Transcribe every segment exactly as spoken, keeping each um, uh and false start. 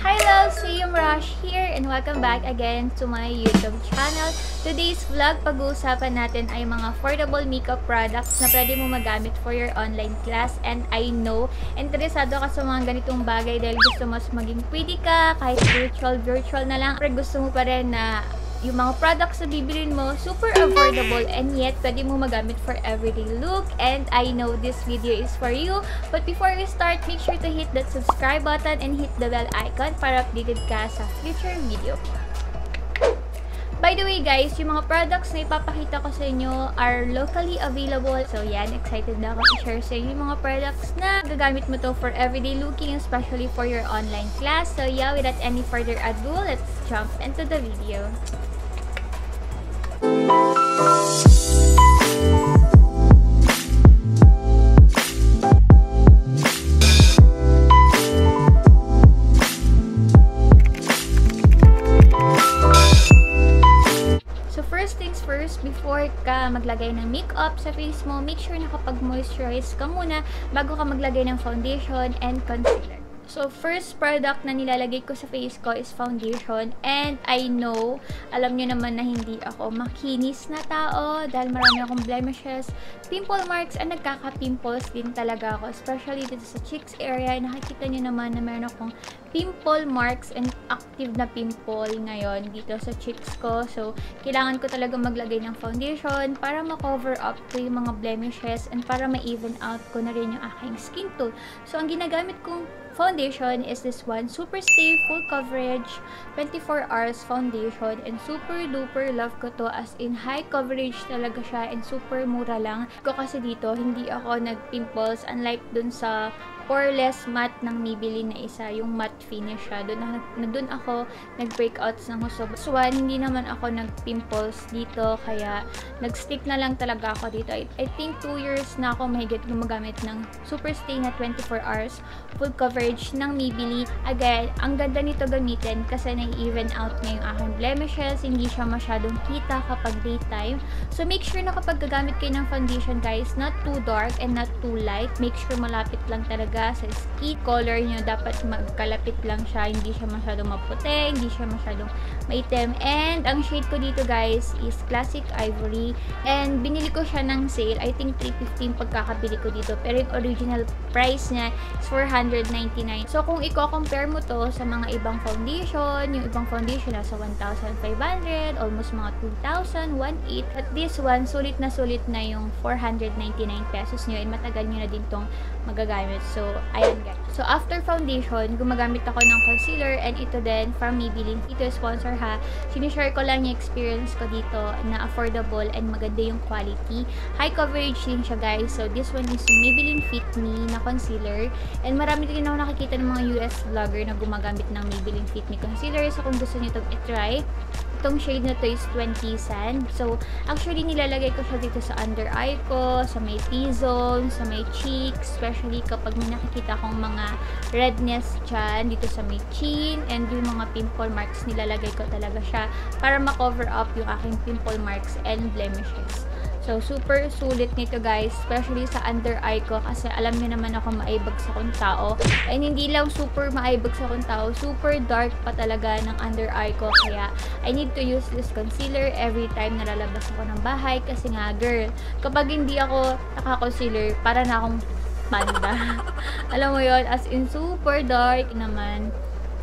Hi loves, Roch here and welcome back again to my YouTube channel. Today's vlog, pag-uusapan natin ay mga affordable makeup products na pwede mo magamit for your online class. And I know, interesado ka sa mga ganitong bagay dahil gusto mo maging pretty ka, kahit virtual, virtual na lang. Pero gusto mo pa rin na yung mga products na bibilin mo, super affordable and yet pwede mo magamit for everyday look. And I know this video is for you. But before you start, make sure to hit that subscribe button and hit the bell icon para updated ka sa future video. By the way guys, yung mga products na ipapakita ko sa inyo are locally available. So yan, excited na ako to share sa inyo yung mga products na gagamit mo to for everyday looking, especially for your online class. So yeah, without any further ado, let's jump into the video. Before ka maglagay ng makeup sa face mo, make sure nakapag-moisturize ka muna bago ka maglagay ng foundation and concealer. So, first product na nilalagay ko sa face ko is foundation. And I know, alam nyo naman na hindi ako makinis na tao dahil marami akong blemishes, pimple marks, at nagkaka-pimples din talaga ako. Especially dito sa cheeks area, nakikita nyo naman na meron akong pimple marks and active na pimple ngayon dito sa cheeks ko. So, kailangan ko talaga maglagay ng foundation para ma-cover up ko yung mga blemishes and para ma-even out ko na rin yung aking skin tone. So, ang ginagamit kong foundation is this one, Super Stay Full Coverage twenty-four hours Foundation, and super duper love ko to, as in high coverage talaga siya and super mura lang. Ko kasi dito, hindi ako nag-pimples unlike dun sa poreless matte ng Maybelline na isa, yung matte finish siya. Doon na doon ako nag-breakouts ng huso. So, hindi naman ako nag-pimples dito, kaya nag-stick na lang talaga ako dito. I, I think two years na ako mahigit gumagamit ng Super Stay na twenty-four hours full coverage ng Maybelline. Again, ang ganda nito gamitin kasi nai-even out niya yung aking blemishes, hindi siya masyadong kita kapag daytime. So, make sure na kapag gagamit kayo ng foundation, guys, not too dark and not too light. Make sure malapit lang talaga sa skin color nyo, dapat magkalapit lang siya, hindi siya masyadong maputi, hindi siya masyadong maitim. And ang shade ko dito guys is Classic Ivory, and binili ko siya ng sale, I think three fifteen pagkakabili ko dito, pero yung original price niya is four ninety-nine. So kung i-compare mo to sa mga ibang foundation, yung ibang foundation nasa one thousand five hundred, almost mga two thousand, one thousand eight hundred, at this one, sulit na sulit na yung four ninety-nine pesos nyo, and matagal nyo na din tong magagamit. So ayan guys. So, after foundation, gumagamit ako ng concealer, and ito din from Maybelline. Ito sponsor ha. Sinishare ko lang yung experience ko dito na affordable and maganda yung quality. High coverage din siya guys. So, this one is Maybelline Fit Me na concealer. And marami din ako nakikita ng mga U S vlogger na gumagamit ng Maybelline Fit Me concealer. So, kung gusto nyo itong itry, itong shade na to is twenty sand. So, actually, nilalagay ko siya dito sa under eye ko, sa may T-zone, sa may cheeks, especially kapag may nakikita akong mga redness dyan, dito sa may chin, and yung mga pimple marks, nilalagay ko talaga siya para ma-cover up yung aking pimple marks and blemishes. So, super sulit nito guys, especially sa under eye ko, kasi alam niyo naman ako maaibag sa kong tao. And hindi lang super maaibag sa kong tao, super dark pa talaga ng under eye ko. Kaya, I need to use this concealer every time na lalabas ako ng bahay. Kasi nga, girl, kapag hindi ako naka-concealer, para na akong panda. Alam mo yon, as in super dark naman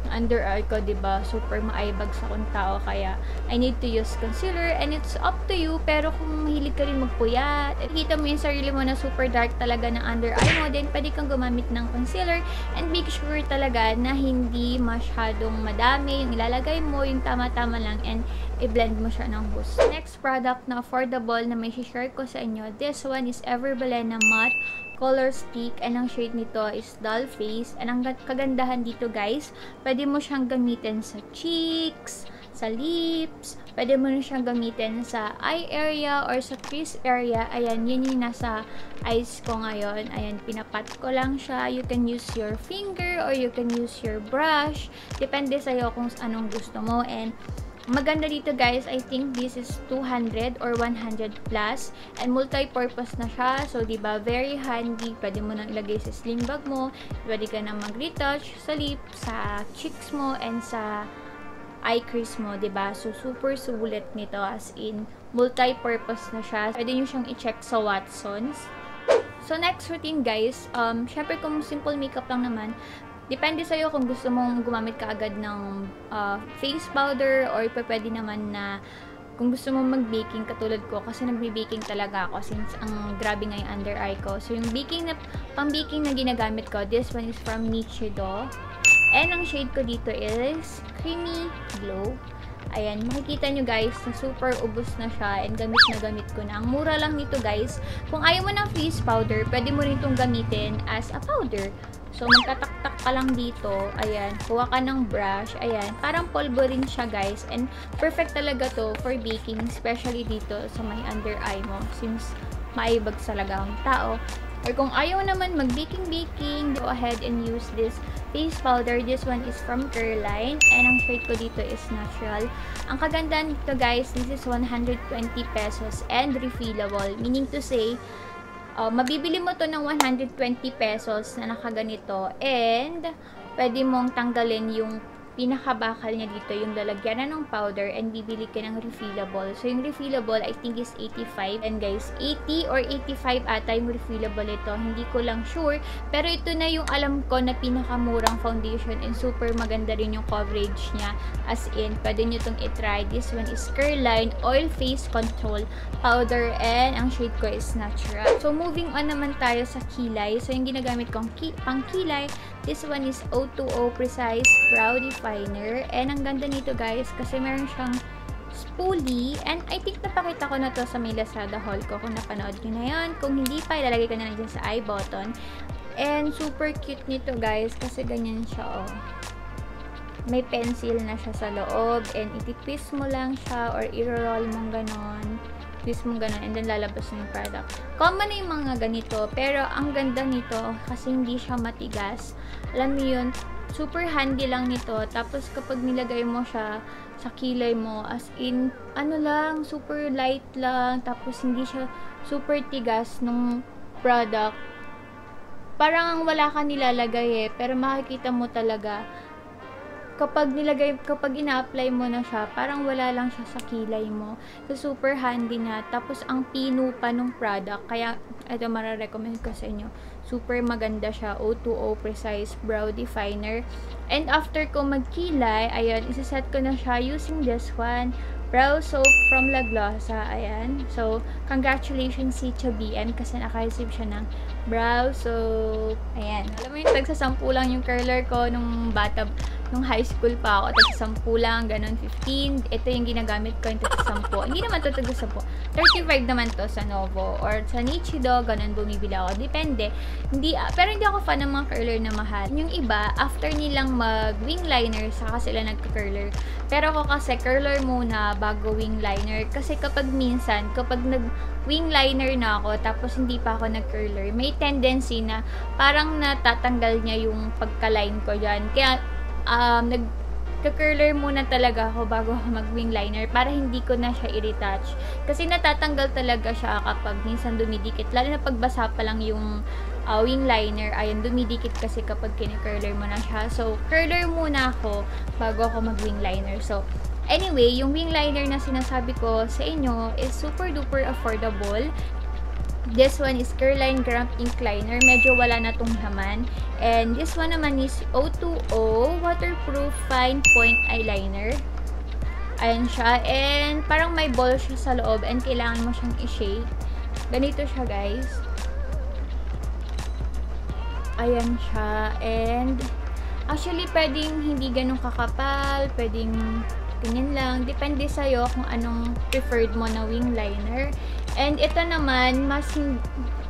under eye ko, diba? Super maaibag sa kong tao, kaya I need to use concealer, and it's up to you, pero kung mahilig ka rin magpuyat, kita mo yung sarili mo na super dark talaga ng under eye mo, then pwede kang gumamit ng concealer, and make sure talaga na hindi masyadong madami yung ilalagay mo, yung tama-tama lang, and i-blend mo siya ng gusto. Next product na affordable na may share ko sa inyo, this one is Ever Bilena Matte Color Stick, and ang shade nito is Doll Face. And ang kagandahan dito guys, pwede mo siyang gamitin sa cheeks, sa lips, pwede mo na siyang gamitin sa eye area or sa crease area. Ayan, yun yung nasa eyes ko ngayon. Ayan, pinapat ko lang siya. You can use your finger or you can use your brush. Depende sa'yo kung anong gusto mo. And Maganda dito guys, I think this is two hundred or one hundred plus and multi-purpose na siya. So diba, very handy. Pwede mo nang ilagay sa sling bag mo, pwede ka nang mag-retouch sa lips, sa cheeks mo, and sa eye crease mo, diba? So super sulit nito, as in multi-purpose na siya. Pwede nyo siyang i-check sa Watsons. So next routine guys, um, syempre kung simple makeup lang naman, depende sa'yo kung gusto mong gumamit ka agad ng uh, face powder or pwede naman na kung gusto mong mag-baking katulad ko, kasi nagbe-baking talaga ako since ang grabe nga yung under eye ko. So yung baking na, pang-baking na ginagamit ko, this one is from Nichido. And ang shade ko dito is Creamy Glow. Ayan, makikita nyo guys na super ubos na siya and gamit na gamit ko na. Ang mura lang nito guys. Kung ayaw mo ng face powder, pwede mo rin itong gamitin as a powder. So, magtataktak ka lang dito. Ayan, kuha ka ng brush. Ayan, parang polvo rin siya guys. And perfect talaga to for baking, especially dito sa may under eye mo. Since maibag talaga ang tao. Or kung ayaw naman mag-baking-baking, go ahead and use this face powder. This one is from Careline. And ang shade ko dito is Natural. Ang kagandahan dito guys, this is one hundred twenty pesos and refillable. Meaning to say, uh, mabibili mo to ng one hundred twenty pesos na nakaganito. And pwede mong tanggalin yung pinakabakal niya dito, yung lalagyanan ng powder, and bibili ka ng refillable. So, yung refillable, I think is eighty-five. And guys, eighty or eighty-five ata yung refillable ito. Hindi ko lang sure. Pero ito na yung alam ko na pinakamurang foundation and super maganda rin yung coverage niya. As in, pwede nyo itong itry. This one is Careline Oil Face Control Powder and ang shade ko is Natural. So, moving on naman tayo sa kilay. So, yung ginagamit kong ki pang kilay, this one is O two O Precise Brow Definer. Definer. And ang ganda nito guys kasi meron siyang spoolie, and I think napakita ko na to sa may Lazada haul ko kung napanood nyo na yan. Kung hindi pa, ilalagay ko na lang dyan sa eye button. And super cute nito guys kasi ganyan siya, oh. May pencil na siya sa loob and ititwist mo lang siya or i-roll mong ganon. Twist mong ganon and then lalabas na yung product. Common na yung mga ganito pero ang ganda nito kasi hindi siya matigas. Alam mo yun, super handy lang nito. Tapos kapag nilagay mo siya sa kilay mo, as in, ano lang, super light lang. Tapos hindi siya super tigas nung product. Parang wala ka nilalagay eh. Pero makikita mo talaga, kapag nilagay, kapag ina-apply mo na siya, parang wala lang siya sa kilay mo. So, super handy na. Tapos, ang pino pa nung product. Kaya, ito, mararecommend ko sa inyo. Super maganda siya. O two O Precise Brow Definer. And after ko magkilay, ayan, isaset ko na siya using this one. Brow Soap from La Glossa. Ayan. So, congratulations si Chabian kasi naka-receive siya ng Brow Soap. Ayan. Alam mo yung tagsasampu lang yung curler ko nung bata. Nung high school pa ako, tag-sampu lang, ganun, fifteen. Ito yung ginagamit ko, yung tag-sampu. Hindi naman ito tag-sampu. thirty-five naman to sa Novo or sa Nichido, ganun bumibili ako. Depende. Hindi, pero hindi ako fan ng mga curler na mahal. Yung iba, after nilang mag-wing liner, saka sila nagka-curler. Pero ako kasi, curler muna bago wing liner. Kasi kapag minsan, kapag nag-wing liner na ako, tapos hindi pa ako nag-curler, may tendency na parang natatanggal niya yung pagka-line ko dyan. Kaya, Um, nagka-curler muna talaga ako bago ako mag-wing liner para hindi ko na siya i-retouch. Kasi natatanggal talaga siya kapag minsan dumidikit. Lalo na pagbasa pa lang yung uh, wing liner. Ayun, dumidikit kasi kapag kine-curler mo na siya. So, curler muna ako bago ako mag-wing liner. So, anyway, yung wing liner na sinasabi ko sa inyo is super duper affordable. This one is Careline Grunt Ink Liner. Medyo wala na tong laman. And this one naman is O two O Waterproof Fine Point Eyeliner. Ayan siya. And parang may ball siya sa loob and kailangan mo siyang i-shake. Ganito siya, guys. Ayan siya. And actually, pwedeng hindi ganun kakapal. Pwedeng ganyan lang. Depende sa'yo kung anong preferred mo na wing liner. And ito naman, mas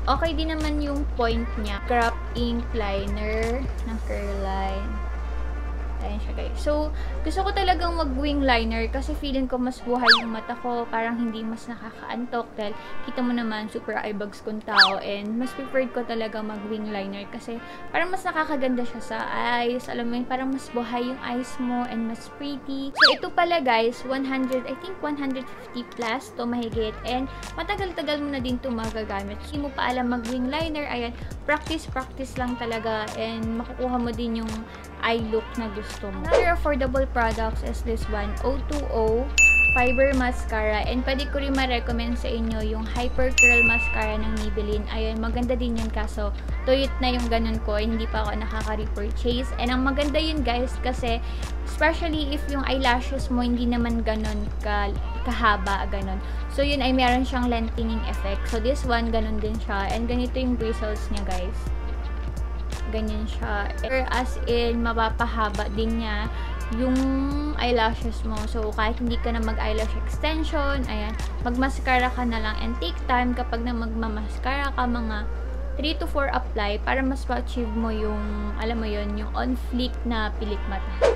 okay din naman yung point niya. Crop Ink Liner ng Careline. Ayan siya, guys. So, gusto ko talagang mag-wing liner kasi feeling ko mas buhay yung mata ko. Parang hindi mas nakakaantok dahil kita mo naman super eye bags kong tao. And mas preferred ko talaga mag-wing liner kasi parang mas nakakaganda siya sa eyes. Alam mo yun, parang mas buhay yung eyes mo and mas pretty. So, ito pala, guys. one hundred, I think one hundred fifty plus to mahigit. And matagal-tagal mo na din ito magagamit. Hindi mo pa alam mag-wing liner. Ayan, practice-practice lang talaga. And makukuha mo din yung eye look na gusto mo. Another affordable products is this one, O two O Fiber Mascara. And pwede ko rin ma-recommend sa inyo yung Hyper Curl Mascara ng Maybelline. Ayun, maganda din yun kaso tuyot na yung ganun ko. Hindi pa ako nakaka-repurchase. And ang maganda yun, guys, kasi especially if yung eyelashes mo hindi naman ganun ka kahaba, ganun. So, yun ay meron siyang lengthening effect. So, this one, ganun din siya. And ganito yung bristles niya, guys. Ganyan siya. As in, mapapahaba din niya yung eyelashes mo. So, kahit hindi ka na mag-eyelash extension, ayan, magmascara ka na lang. And take time kapag na magmamascara ka, mga three to four apply para mas ma-achieve mo yung, alam mo yun, yung on-fleek na pilik mata.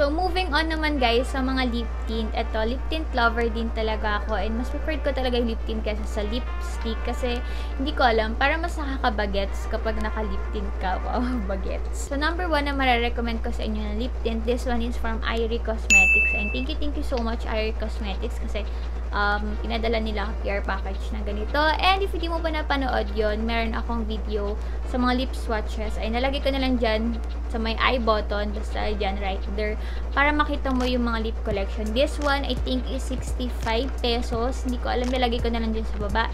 So, moving on naman, guys, sa mga lip tint. Eto, lip tint lover din talaga ako. And mas preferred ko talaga yung lip tint kaysa sa lipstick. Kasi, hindi ko alam, para mas nakaka-bagets kapag naka-lip tint ka. Wow, bagets. So, number one na mararecommend ko sa inyo na lip tint. This one is from Irie Cosmetics. And thank you, thank you so much, Irie Cosmetics. Kasi, um, pinadala nila ang P R package na ganito. And if hindi mo pa napanood yun, meron akong video sa mga lip swatches. Ay, nalagay ko na lang dyan sa may eye button. Basta dyan, right there. Para makita mo yung mga lip collection. This one, I think, is sixty-five pesos. Hindi ko alam. Nilagay ko na lang dyan sa baba.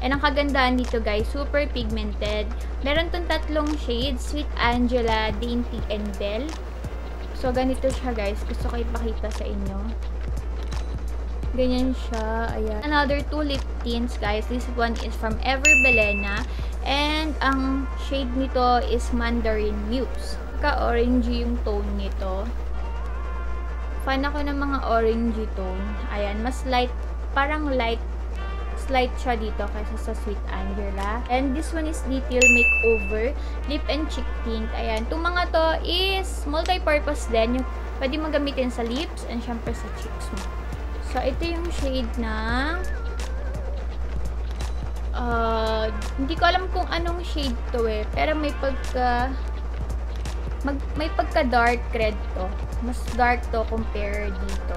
And ang kagandaan dito, guys, super pigmented. Meron tong tatlong shades. Sweet Angela, Dainty, and Belle. So, ganito siya, guys. Gusto ko ipakita sa inyo. Ganyan siya. Ayan. Another two lip tints, guys. This one is from Ever Bilena. And ang shade nito is Mandarin Muse. Ka-orangey yung tone nito. Fan ako ng mga orangey tone. Ayan, mas light, parang light, slight siya dito kaysa sa Sweet Angela. And this one is Little Makeover, Lip and Cheek Tint. Ayan, itong mga to is multi-purpose din. Yung pwede mo gamitin sa lips and syempre sa cheeks mo. So, ito yung shade na uh, hindi ko alam kung anong shade to eh. Pero may pagka Mag, may pagka-dark red to. Mas dark to compare dito.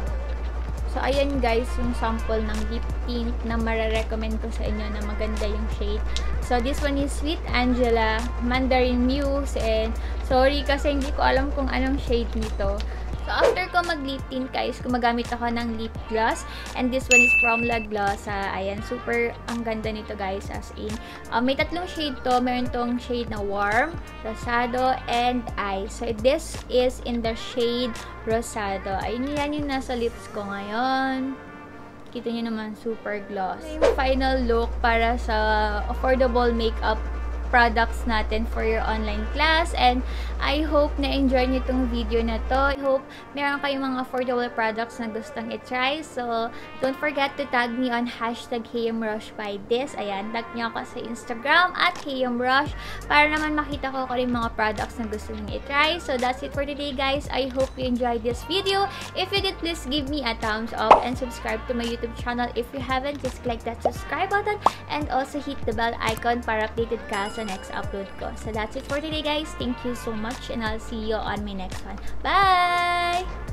So, ayan, guys, yung sample ng lip tint na mararecommend ko sa inyo na maganda yung shade. So, this one is Sweet Angela, Mandarin Muse, and sorry kasi hindi ko alam kung anong shade nito. So, after ko mag-lip tint, guys, gumagamit ako ng lip gloss. And this one is from La Glossa. Ayan, super ang ganda nito, guys, as in. Um, may tatlong shade to. Meron tong shade na warm, rosado, and ice. So, this is in the shade rosado. Ayun, yan yung nasa lips ko ngayon. Kita nyo naman, super gloss. So, yung final look para sa affordable makeup products natin for your online class. And I hope na-enjoy nyo itong video na to. I hope meron kayong mga affordable products na gustong i-try. So, don't forget to tag me on hashtag KMRochByThis. Ayan, tag nyo ako sa Instagram at KMRoch para naman makita ko ko rin mga products na gusto nyo i-try. So, that's it for today, guys. I hope you enjoyed this video. If you did, please give me a thumbs up and subscribe to my YouTube channel. If you haven't, just click that subscribe button and also hit the bell icon para updated ka sa next upload ko. So that's it for today, guys. Thank you so much and I'll see you on my next one. Bye!